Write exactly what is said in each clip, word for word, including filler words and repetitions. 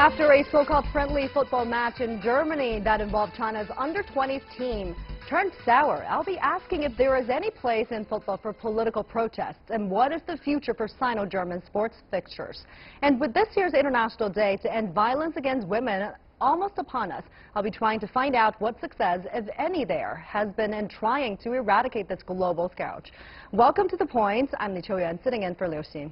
After a so-called friendly football match in Germany that involved China's under twenties team turned sour, I'll be asking if there is any place in football for political protests and what is the future for Sino-German sports fixtures. And with this year's International Day to end violence against women almost upon us, I'll be trying to find out what success, if any, there has been in trying to eradicate this global scourge. Welcome to The Point. I'm Nicho Yuan, sitting in for Liu Xin.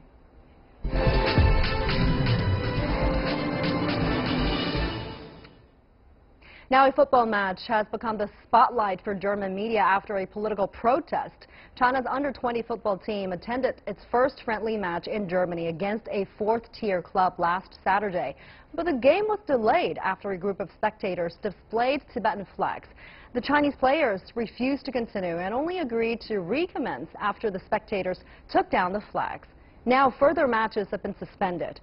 Now a football match has become the spotlight for German media after a political protest. China's under twenty football team attended its first friendly match in Germany against a fourth-tier club last Saturday. But the game was delayed after a group of spectators displayed Tibetan flags. The Chinese players refused to continue and only agreed to recommence after the spectators took down the flags. Now further matches have been suspended.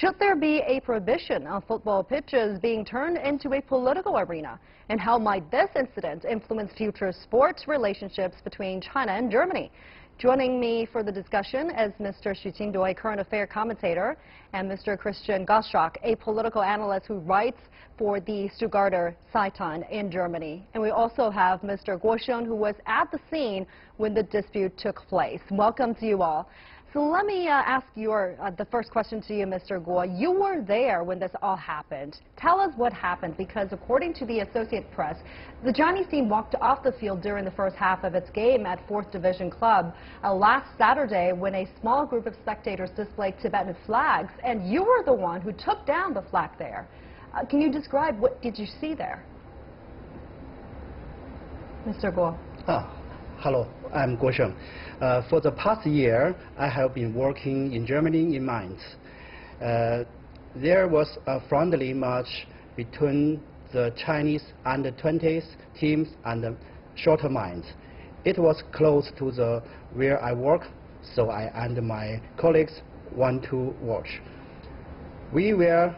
Should there be a prohibition on football pitches being turned into a political arena? And how might this incident influence future sports relationships between China and Germany? Joining me for the discussion is Mister Xu Qingduo, a current affair commentator, and Mister Christian Gostrock, a political analyst who writes for the Stuttgarter Zeitung in Germany. And we also have Mister Guo Xiong, who was at the scene when the dispute took place. Welcome to you all. So let me uh, ask your, uh, the first question to you, Mister Guo. You were there when this all happened. Tell us what happened, because according to the Associated Press, the Chinese team walked off the field during the first half of its game at fourth Division Club uh, last Saturday when a small group of spectators displayed Tibetan flags, and you were the one who took down the flag there. Uh, can you describe what did you see there? Mister Guo. Huh. Hello, I'm Guo Sheng. Uh, for the past year, I have been working in Germany, in Mainz. Uh, there was a friendly match between the Chinese under twenties teams and the shorter Mainz. It was close to the where I work, so I and my colleagues want to watch. We were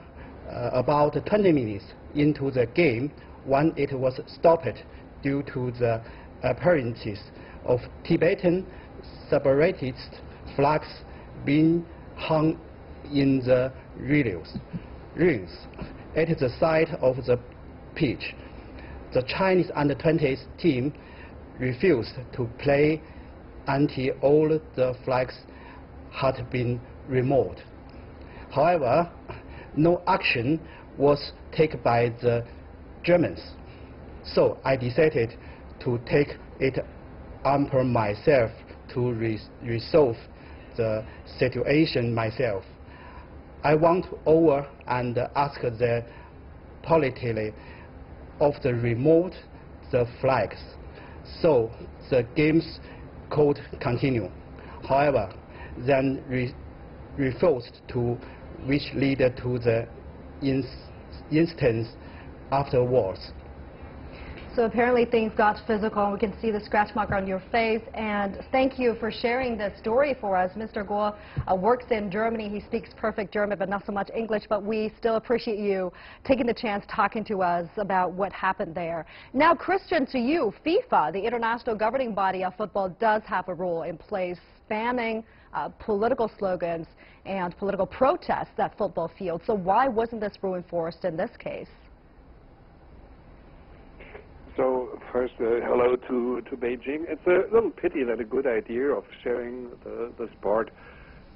uh, about twenty minutes into the game when it was stopped due to the appearances of Tibetan separatist flags being hung in the rails at the side of the pitch. The Chinese under twenties team refused to play until all the flags had been removed. However, no action was taken by the Germans, so I decided to take it upon myself to re resolve the situation myself. I went over and asked the politely of the remote the flags, so the games could continue. However, then re refused to, which led to the in instance afterwards. So apparently things got physical, and we can see the scratch mark on your face. And thank you for sharing this story for us. Mister Guo uh, works in Germany. He speaks perfect German, but not so much English. But we still appreciate you taking the chance talking to us about what happened there. Now, Christian, to you, FIFA, the international governing body of football, does have a rule in place banning uh, political slogans and political protests at football fields. So why wasn't this rule enforced in this case? So first, uh, hello to, to Beijing. It's a little pity that a good idea of sharing the, the sport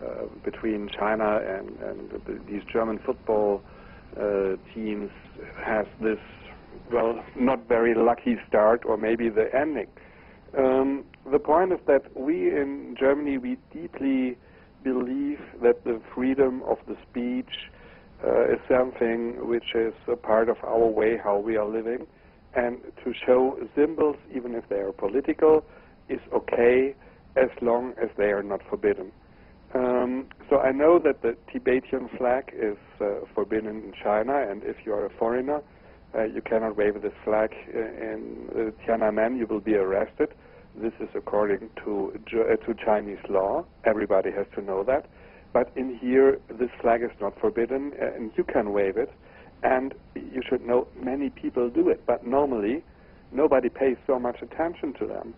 uh, between China and, and the, these German football uh, teams has this, well, not very lucky start, or maybe the ending. Um, the point is that we in Germany, we deeply believe that the freedom of the speech uh, is something which is a part of our way, how we are living. And to show symbols, even if they are political, is okay as long as they are not forbidden. Um, so I know that the Tibetan flag is uh, forbidden in China, and if you are a foreigner, uh, you cannot wave this flag in uh, Tiananmen, you will be arrested. This is according to, uh, to Chinese law. Everybody has to know that. But in here, this flag is not forbidden, and you can wave it. And you should know many people do it, but normally nobody pays so much attention to them.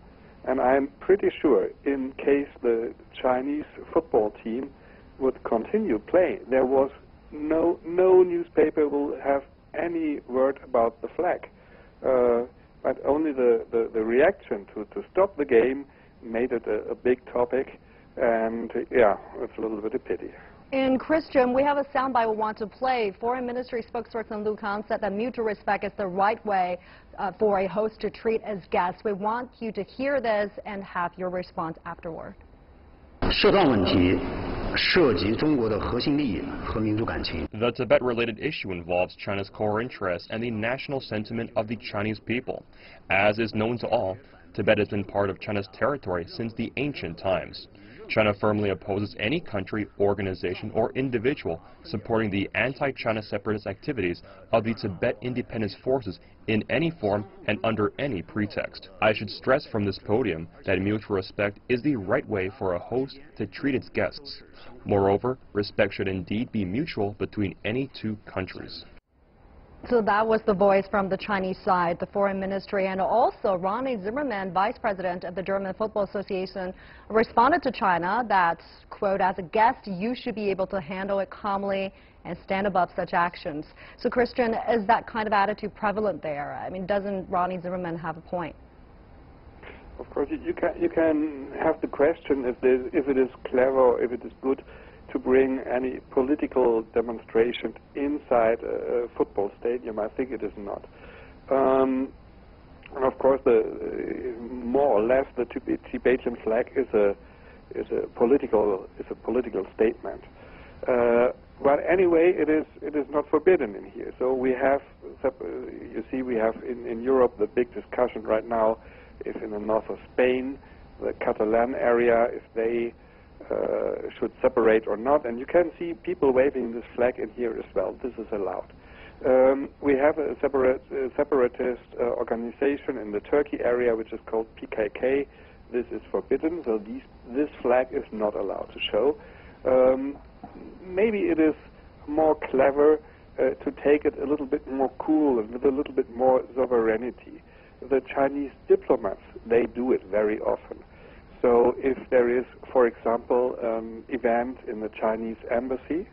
And I'm pretty sure in case the Chinese football team would continue playing, there was no, no news paper will have any word about the flag. Uh, but only the, the, the reaction to, to stop the game made it a, a big topic, and yeah, it's a little bit of pity. And Christian, we have a soundbite we want to play. Foreign Ministry spokesperson Liu Kang said that mutual respect is the right way uh, for a host to treat its guests. We want you to hear this and have your response afterward. 涉港问题涉及中国的核心利益和民族感情。The Tibet-related issue involves China's core interests and the national sentiment of the Chinese people. As is known to all, Tibet has been part of China's territory since the ancient times. China firmly opposes any country, organization, or individual supporting the anti-China separatist activities of the Tibet Independence Forces in any form and under any pretext. I should stress from this podium that mutual respect is the right way for a host to treat its guests. Moreover, respect should indeed be mutual between any two countries. So that was the voice from the Chinese side, the foreign ministry, and also Ronnie Zimmerman, vice president of the German Football Association, responded to China that, quote, as a guest, you should be able to handle it calmly and stand above such actions. So Christian, is that kind of attitude prevalent there? I mean, doesn't Ronnie Zimmerman have a point? Of course, you can, you can have the question if, there's, if it is clever, if it is good, to bring any political demonstration inside a football stadium. I think it is not. Um, and of course, the, more or less, the Tibetan flag is a is a political is a political statement. Uh, but anyway, it is it is not forbidden in here. So we have, you see, we have in in Europe the big discussion right now is in the north of Spain, the Catalan area, if they Uh, should separate or not, and you can see people waving this flag in here as well. This is allowed. Um, we have a separate, uh, separatist uh, organization in the Turkey area which is called P K K. This is forbidden, so these, this flag is not allowed to show. Um, maybe it is more clever uh, to take it a little bit more cool and with a little bit more sovereignty. The Chinese diplomats, they do it very often. So if there is, for example, an um, event in the Chinese embassy,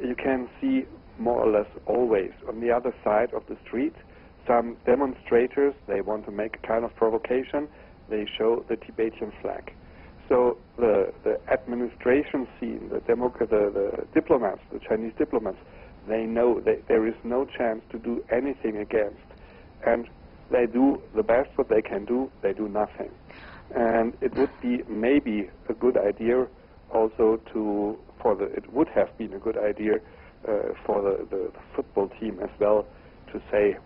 you can see more or less always on the other side of the street some demonstrators, they want to make a kind of provocation, they show the Tibetan flag. So the, the administration scene, the, demo, the, the diplomats, the Chinese diplomats, they know that there is no chance to do anything against. And they do the best what they can do, they do nothing. And it would be maybe a good idea also to, for the, it would have been a good idea uh, for the, the football team as well to say.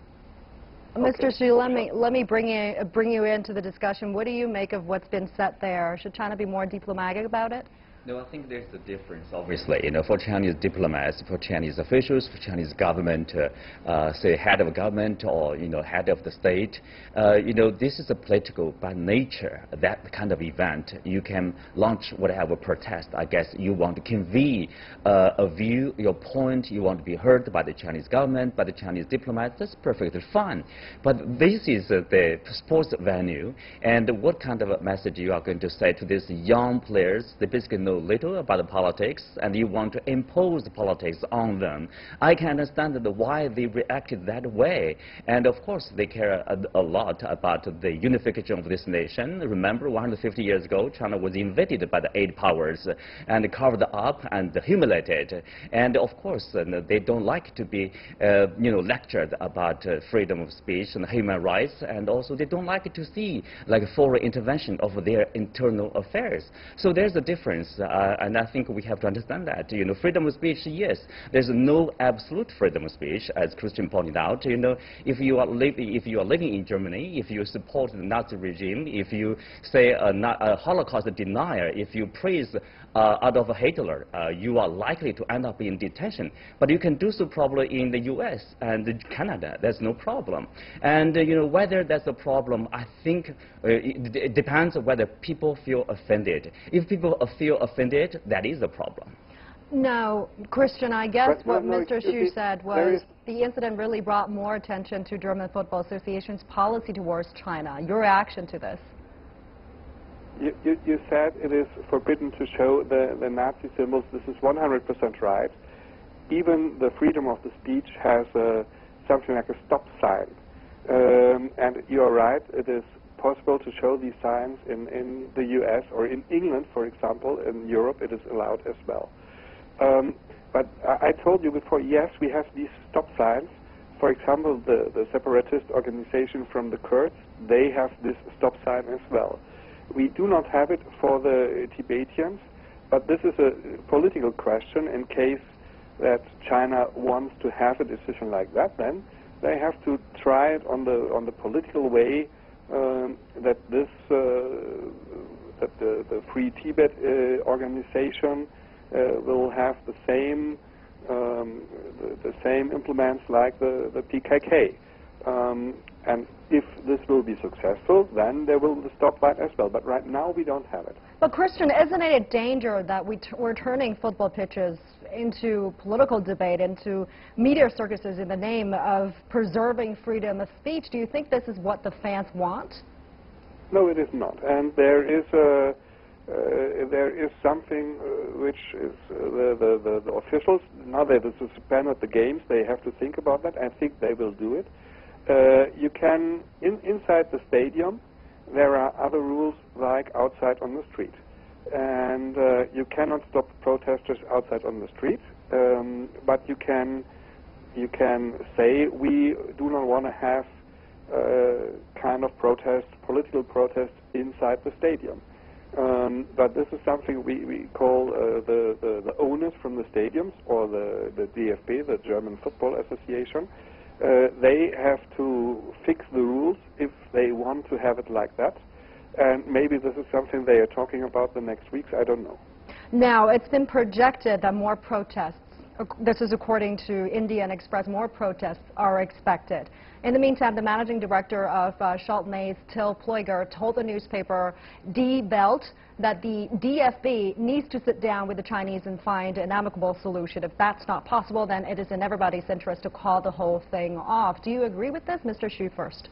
Mister Xu, okay, let me, let me bring, in, bring you into the discussion. What do you make of what's been said there? Should China be more diplomatic about it? No, I think there's a difference, obviously, you know, for Chinese diplomats, for Chinese officials, for Chinese government, uh, uh, say head of government or, you know, head of the state, uh, you know, this is a political by nature, that kind of event. You can launch whatever protest, I guess you want to convey uh, a view, your point, you want to be heard by the Chinese government, by the Chinese diplomats, that's perfectly fine. But this is uh, the sports venue, and what kind of a message you are going to say to these young players, they basically know little about the politics and you want to impose the politics on them. I can understand that why they reacted that way, and of course they care a, a lot about the unification of this nation. Remember one hundred fifty years ago China was invaded by the eight powers and covered up and humiliated, and of course they don't like to be uh, you know, lectured about uh, freedom of speech and human rights, and also they don't like to see like foreign intervention of their internal affairs. So there's a difference. Uh, and I think we have to understand that, you know, freedom of speech, yes, there's no absolute freedom of speech, as Christian pointed out. You know, if you are living, if you are living in Germany, if you support the Nazi regime, if you say a, a Holocaust denier, if you praise uh, Adolf Hitler, uh, you are likely to end up in detention. But you can do so probably in the U S and Canada. That's no problem. And uh, you know, whether that's a problem, I think uh, it, it depends on whether people feel offended. If people feel offended, that is a problem. No, Christian, I guess but what no, Mister Xu said was the incident really brought more attention to German Football Association's policy towards China. Your reaction to this? You, you, you said it is forbidden to show the, the Nazi symbols. This is one hundred percent right. even the freedom of the speech has uh, something like a stop sign. Um, and you're right, it is possible to show these signs in, in the U S or in England, for example. In Europe, it is allowed as well. Um, but I, I told you before, yes, we have these stop signs. For example, the, the separatist organization from the Kurds, they have this stop sign as well. We do not have it for the Tibetans, but this is a political question. In case that China wants to have a decision like that, then they have to try it on the on the political way um, that this uh, that the, the Free Tibet uh, organization uh, will have the same um, the, the same implements like the the P K K. Um, and if this will be successful, then there will be the stop sign as well. But right now, we don't have it. But Christian, isn't it a danger that we t we're turning football pitches into political debate, into media circuses in the name of preserving freedom of speech? Do you think this is what the fans want? No, it is not. And there is a uh, there is something uh, which is uh, the, the, the the officials, now that they suspended the games, they have to think about that. I think they will do it. Uh, you can, in, inside the stadium, there are other rules like outside on the street. And uh, you cannot stop protesters outside on the street, um, but you can, you can say we do not want to have uh, kind of protest, political protest inside the stadium. Um, but this is something we, we call uh, the, the, the owners from the stadiums, or the, the D F B, the German Football Association. Uh, they have to fix the rules if they want to have it like that. And maybe this is something they are talking about the next weeks, I don't know. Now, it's been projected that more protests, this is according to Indian Express, more protests are expected. In the meantime, the managing director of uh, Schalke's, Till Ploiger, told the newspaper Die Welt that the D F B needs to sit down with the Chinese and find an amicable solution. If that's not possible, then it is in everybody's interest to call the whole thing off. Do you agree with this, Mister Xu, first?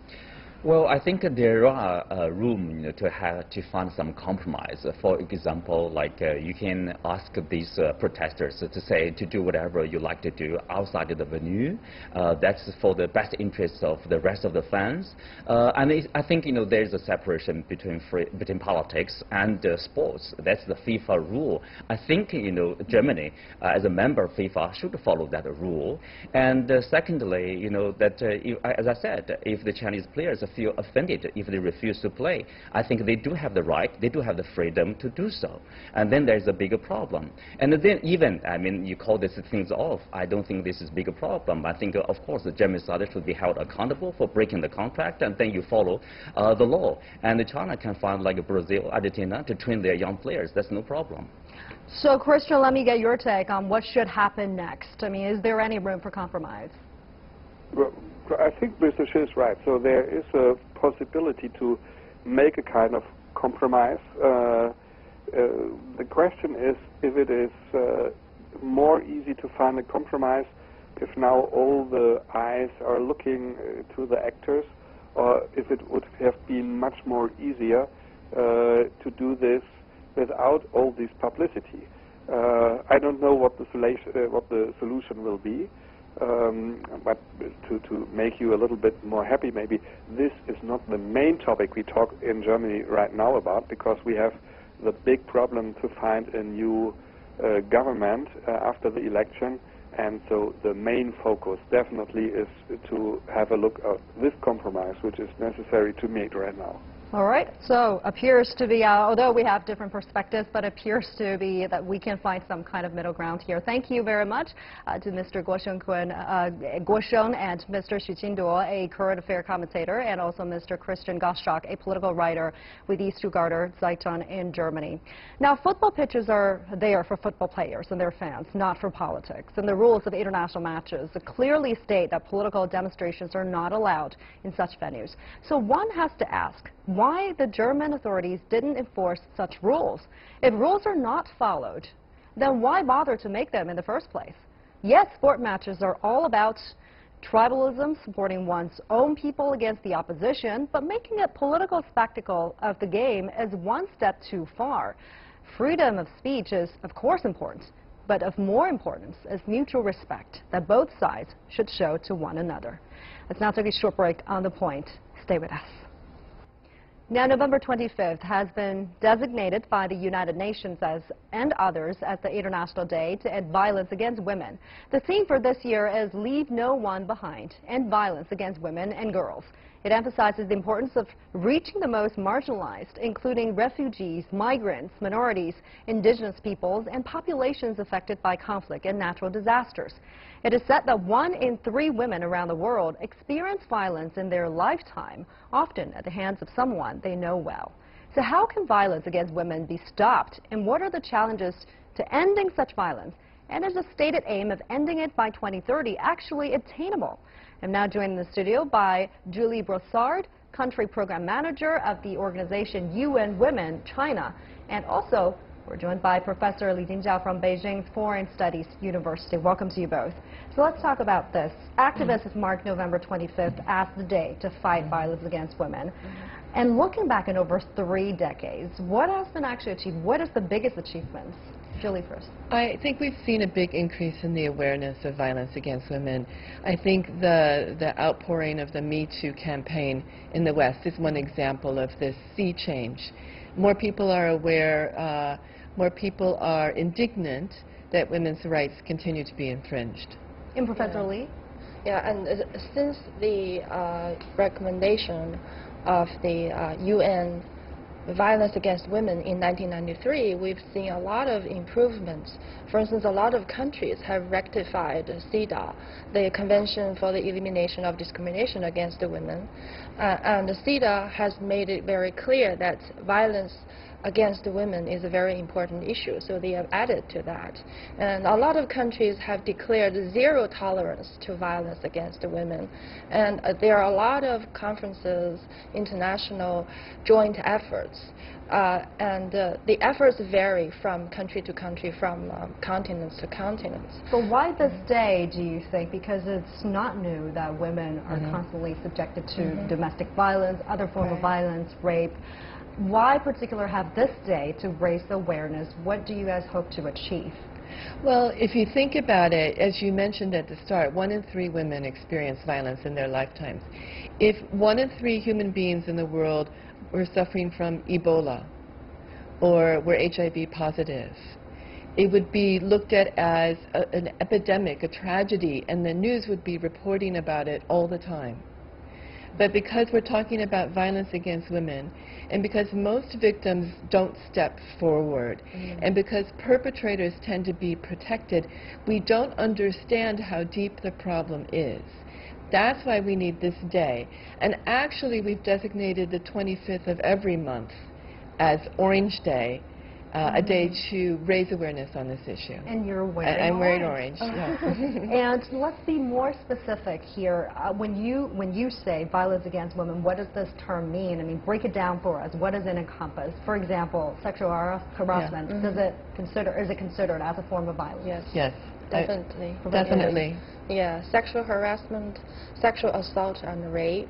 Well, I think there are uh, room, you know, to have to find some compromise. For example, like uh, you can ask these uh, protesters to say to do whatever you like to do outside of the venue. Uh, that's for the best interests of the rest of the fans. Uh, and it, I think, you know, there is a separation between free, between politics and uh, sports. That's the FIFA rule. I think, you know, Germany uh, as a member of FIFA should follow that rule. And uh, secondly, you know, that uh, if, as I said, if the Chinese players feel offended if they refuse to play, I think they do have the right, they do have the freedom to do so. And then there's a bigger problem. And then even, I mean, you call these things off, I don't think this is a bigger problem. I think, uh, of course, the German side should be held accountable for breaking the contract, and then you follow uh, the law. And China can find, like Brazil, Argentina, to train their young players. That's no problem. So, Christian, let me get your take on what should happen next. I mean, is there any room for compromise? Well, I think Mister Xu is right. So there is a possibility to make a kind of compromise. Uh, uh, the question is if it is uh, more easy to find a compromise if now all the eyes are looking uh, to the actors, or if it would have been much more easier uh, to do this without all this publicity. Uh, I don't know what the, uh, what the solution will be. Um, but to, to make you a little bit more happy, maybe this is not the main topic we talk in Germany right now about, because we have the big problem to find a new uh, government uh, after the election, and so the main focus definitely is to have a look at this compromise which is necessary to make right now. All right, so appears to be, uh, although we have different perspectives, but appears to be that we can find some kind of middle ground here. Thank you very much uh, to Mister Guo Xiong uh, Guo Xiong and Mister Xu Qingduo, a current affair commentator, and also Mister Christian Gostrock, a political writer with the Stuttgarter Zeitung in Germany. Now, football pitches are there for football players and their fans, not for politics. And the rules of international matches clearly state that political demonstrations are not allowed in such venues. So one has to ask, why the German authorities didn't enforce such rules. If rules are not followed, then why bother to make them in the first place? Yes, sport matches are all about tribalism, supporting one's own people against the opposition, but making a political spectacle of the game is one step too far. Freedom of speech is, of course, important, but of more importance is mutual respect that both sides should show to one another. Let's now take a short break on The Point. Stay with us. Now, November twenty-fifth has been designated by the United Nations as, and others as the International Day to End Violence Against Women. The theme for this year is Leave No One Behind, End Violence Against Women and Girls. It emphasizes the importance of reaching the most marginalized, including refugees, migrants, minorities, indigenous peoples, and populations affected by conflict and natural disasters. It is said that one in three women around the world experience violence in their lifetime, often at the hands of someone they know well. So how can violence against women be stopped, and what are the challenges to ending such violence? And is the stated aim of ending it by twenty thirty actually attainable? I'm now joined in the studio by Julie Brossard, Country Program Manager of the organization U N Women China. And also, we're joined by Professor Li Jingjiao from Beijing Foreign Studies University. Welcome to you both. So let's talk about this. Activists have marked November twenty-fifth as the day to fight violence against women. And looking back in over three decades, what has been actually achieved? What is the biggest achievements? Julie first. I think we've seen a big increase in the awareness of violence against women. I think the, the outpouring of the Me Too campaign in the West is one example of this sea change. More people are aware, uh, more people are indignant that women's rights continue to be infringed. And Professor yeah. Li? Yeah, and uh, since the uh, recommendation of the uh, U N violence against women in nineteen ninety-three, we've seen a lot of improvements. For instance, a lot of countries have rectified CEDAW, the Convention for the Elimination of Discrimination Against Women. Uh, and the CEDAW has made it very clear that violence against women is a very important issue, so they have added to that. And a lot of countries have declared zero tolerance to violence against women. And uh, there are a lot of conferences, international joint efforts. Uh, and uh, the efforts vary from country to country, from um, continents to continents. But why this day, do you think? Because it's not new that women are mm-hmm. constantly subjected to mm-hmm. domestic violence, other forms right. of violence, rape. Why particular have this day to raise awareness? What do you guys hope to achieve? Well, if you think about it, as you mentioned at the start, one in three women experience violence in their lifetimes. If one in three human beings in the world were suffering from Ebola or were H I V positive, it would be looked at as a, an epidemic, a tragedy, and the news would be reporting about it all the time. But because we're talking about violence against women, and because most victims don't step forward, mm-hmm. and because perpetrators tend to be protected, we don't understand how deep the problem is. That's why we need this day. And actually, we've designated the twenty-fifth of every month as Orange Day, Uh, a day to raise awareness on this issue. And you're wearing I, I'm wearing orange. orange yeah. And let's be more specific here. Uh, when you when you say violence against women, what does this term mean? I mean, break it down for us. What does it encompass? For example, sexual harassment. Yeah. Mm-hmm. Does it consider is it considered as a form of violence? Yes. Yes. Definitely. I, definitely. Yeah. Sexual harassment, sexual assault, and rape,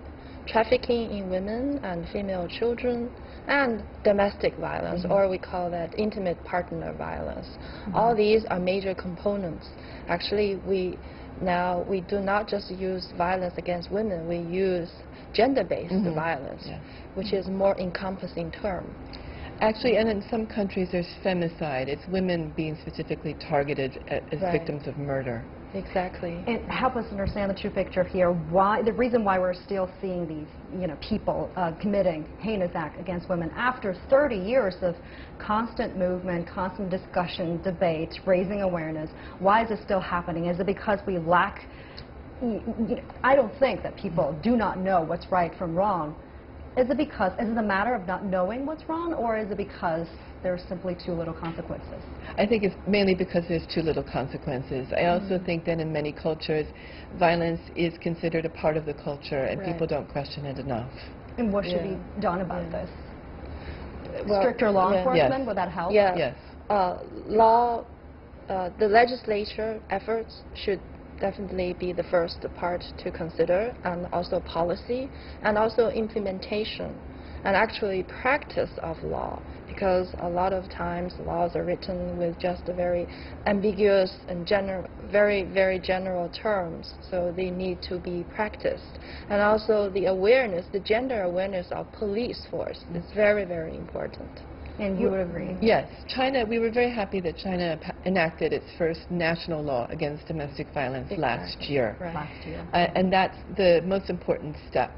trafficking in women and female children, and domestic violence, mm-hmm. or we call that intimate partner violence. Mm-hmm. All these are major components. Actually, we now we do not just use violence against women, we use gender-based mm-hmm. violence, yeah. which is more encompassing term. Actually, and in some countries there's femicide. It's women being specifically targeted as right. victims of murder. Exactly. And help us understand the true picture here. Why the reason why we're still seeing these, you know, people uh, committing heinous acts against women after thirty years of constant movement, constant discussion, debate, raising awareness. Why is it still happening? Is it because we lack? You know, I don't think that people do not know what's right from wrong. Is it because, is it a matter of not knowing what's wrong, or is it because there's simply too little consequences? I think it's mainly because there's too little consequences. I also mm-hmm. think that in many cultures, violence is considered a part of the culture, and right. people don't question it enough. And what should yeah. be done about yeah. this? Well, stricter law yeah. enforcement, yes. would that help? Yeah. Yes. Uh, law, uh, the legislature efforts should definitely be the first part to consider, and also policy, and also implementation. and actually practice of law, because a lot of times laws are written with just a very ambiguous and general, very, very general terms, so they need to be practiced. And also the awareness, the gender awareness of police force is very, very important. And you would agree? Yes. China, we were very happy that China enacted its first national law against domestic violence exactly. last year. Right. Last year. Uh, and that's the most important step.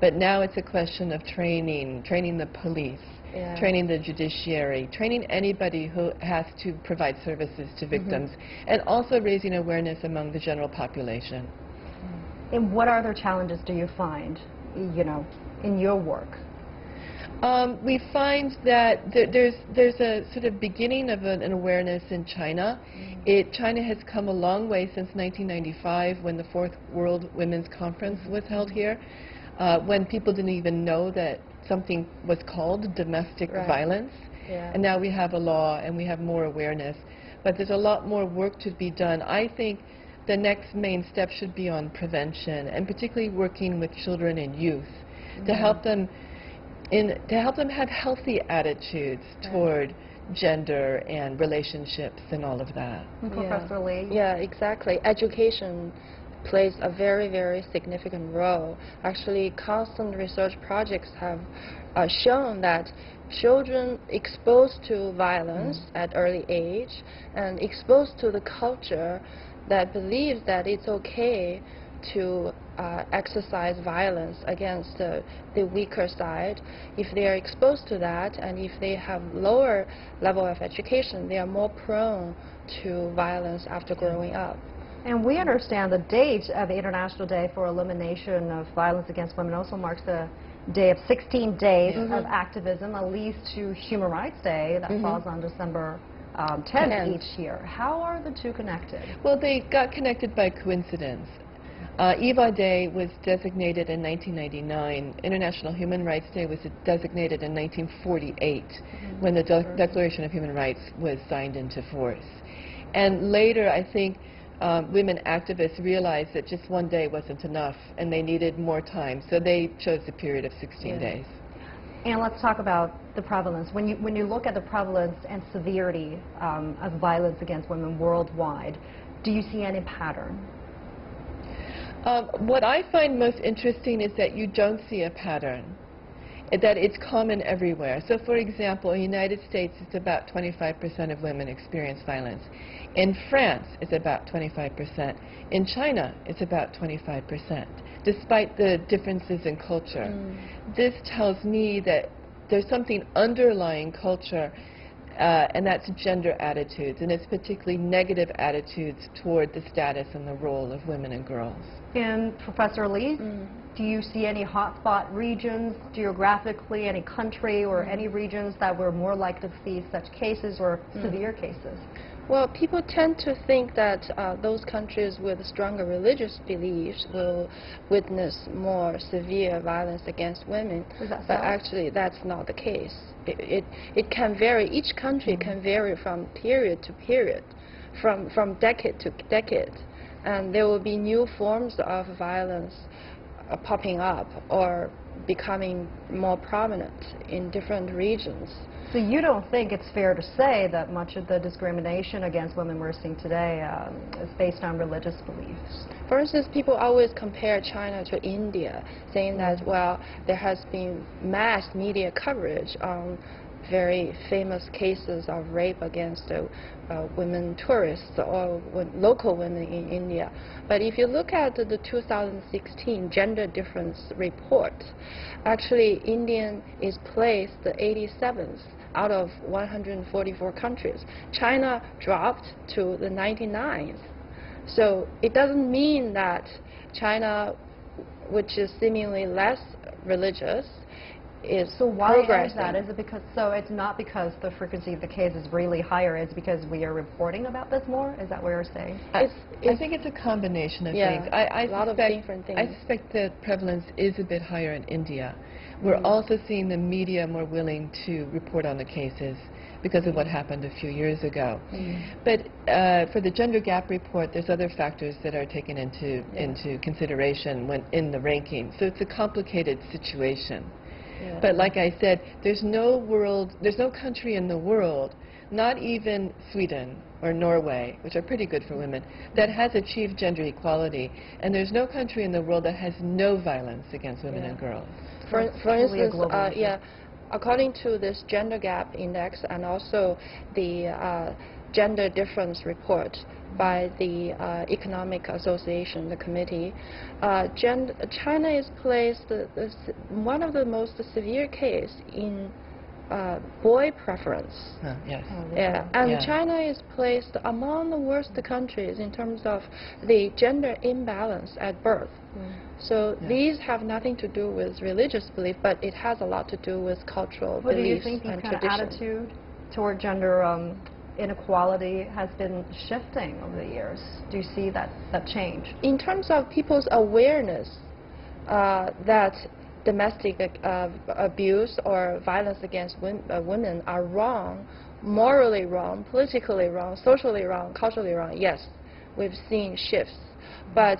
But now it's a question of training, training the police, yeah. training the judiciary, training anybody who has to provide services to victims, mm-hmm. and also raising awareness among the general population. And what other challenges do you find, you know, in your work? Um, we find that th there's, there's a sort of beginning of an, an awareness in China. Mm-hmm. it, China has come a long way since nineteen ninety-five, when the Fourth World Women's Conference was held here, uh, when people didn't even know that something was called domestic right. violence. Yeah. And now we have a law and we have more awareness. But there's a lot more work to be done. I think the next main step should be on prevention, and particularly working with children and youth, mm-hmm. to help them In, to help them have healthy attitudes toward gender and relationships and all of that. Yeah. Professor Li? Yeah, exactly. Education plays a very, very significant role. Actually, constant research projects have uh, shown that children exposed to violence mm-hmm. at early age and exposed to the culture that believes that it's okay to uh, exercise violence against uh, the weaker side. If they are exposed to that, and if they have lower level of education, they are more prone to violence after growing up. And we understand the date of the International Day for Elimination of Violence Against Women also marks the day of sixteen days mm-hmm. of activism, at least to Human Rights Day that mm-hmm. falls on December um, tenth each year. How are the two connected? Well, they got connected by coincidence. Uh, E V A Day was designated in nineteen ninety-nine. International Human Rights Day was designated in nineteen forty-eight, mm-hmm. when the De Declaration of Human Rights was signed into force. And later, I think, um, women activists realized that just one day wasn't enough, and they needed more time, so they chose the period of sixteen yeah. days. And let's talk about the prevalence. When you, when you look at the prevalence and severity um, of violence against women worldwide, do you see any pattern? Um, what I find most interesting is that you don't see a pattern, that it's common everywhere. So, for example, in the United States, it's about twenty-five percent of women experience violence. In France, it's about twenty-five percent. In China, it's about twenty-five percent, despite the differences in culture. Mm. This tells me that there's something underlying culture, Uh, and that's gender attitudes, and it's particularly negative attitudes toward the status and the role of women and girls. And Professor Li, mm. do you see any hotspot regions geographically, any country or mm. any regions that were more likely to see such cases or mm. severe cases? Well, people tend to think that uh, those countries with stronger religious beliefs will witness more severe violence against women, but so? actually that's not the case. It, it, it can vary, each country mm-hmm. can vary from period to period, from, from decade to decade, and there will be new forms of violence uh, popping up or becoming more prominent in different regions. So you don't think it's fair to say that much of the discrimination against women we're seeing today um, is based on religious beliefs? For instance, people always compare China to India, saying that, well, there has been mass media coverage on very famous cases of rape against uh, uh, women tourists or local women in India. But if you look at the two thousand sixteen gender difference report, actually India is placed the eighty-seventh out of one hundred forty-four countries. China dropped to the ninety-ninth. So it doesn't mean that China, which is seemingly less religious, is so why is that? Is it because so it's not because the frequency of the case is really higher? It's because we are reporting about this more? Is that what you're saying? I, it's, it's I think it's a combination of yeah, things. I, I a lot suspect, of different things. I suspect the prevalence is a bit higher in India. We're mm. also seeing the media more willing to report on the cases because of what happened a few years ago. Mm. But uh, for the gender gap report, there's other factors that are taken into yeah. into consideration when in the ranking. So it's a complicated situation. Yeah. But like I said, there's no world, there's no country in the world, not even Sweden or Norway, which are pretty good for women, that has achieved gender equality. And there's no country in the world that has no violence against women yeah. and girls. For, for instance, uh, yeah, according to this gender gap index and also the uh, gender difference report by the uh, Economic Association, the committee, uh, gender, China is placed the, the, one of the most severe case in Uh, boy preference. Huh, yes. Oh, really? Yeah. And yeah. China is placed among the worst countries in terms of the gender imbalance at birth. Mm. So yeah. these have nothing to do with religious belief, but it has a lot to do with cultural well, beliefs and tradition. What do you think the kind of attitude toward gender um, inequality has been shifting over the years? Do you see that, that change? In terms of people's awareness uh, that domestic uh, abuse or violence against win, uh, women are wrong, morally wrong, politically wrong, socially wrong, culturally wrong. Yes, we've seen shifts, but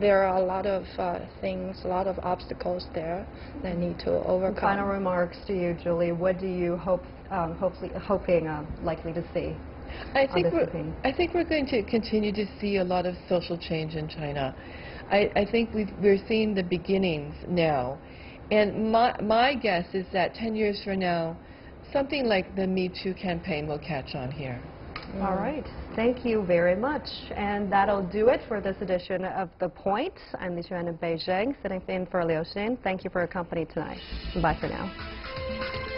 there are a lot of uh, things, a lot of obstacles there that need to overcome. Final remarks to you, Julie. What do you hope, um, hopefully, hoping, uh, likely to see? I think we're, I think we're going to continue to see a lot of social change in China. I, I think we've, we're seeing the beginnings now, and my, my guess is that ten years from now, something like the Me Too campaign will catch on here. Mm. All right. Thank you very much. And that'll do it for this edition of The Point. I'm Li Xuan in Beijing, sitting in for Liu Xin. Thank you for your company tonight. Bye for now.